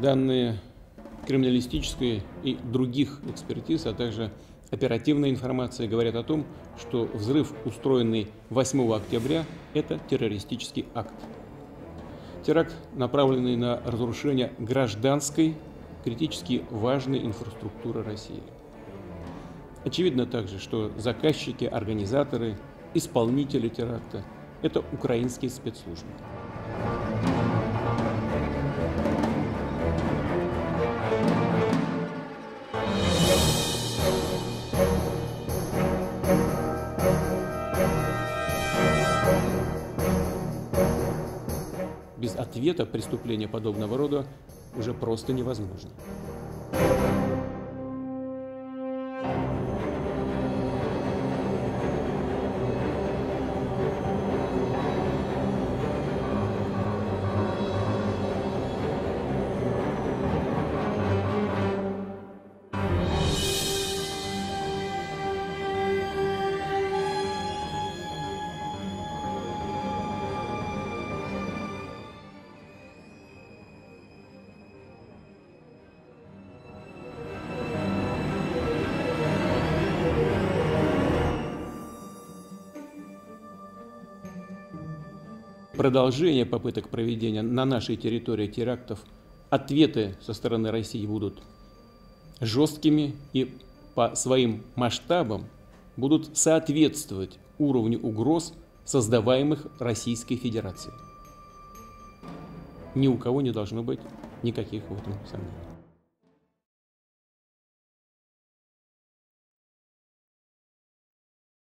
данные криминалистической и других экспертиз, а также оперативная информация говорят о том, что взрыв, устроенный 8 октября, это террористический акт. Теракт, направленный на разрушение гражданской, критически важной инфраструктуры России. Очевидно также, что заказчики, организаторы, исполнители теракта – это украинские спецслужбы. Без ответа преступления подобного рода уже просто невозможно. Продолжение попыток проведения на нашей территории терактов, ответы со стороны России будут жесткими и по своим масштабам будут соответствовать уровню угроз, создаваемых Российской Федерацией. Ни у кого не должно быть никаких в этом сомнений.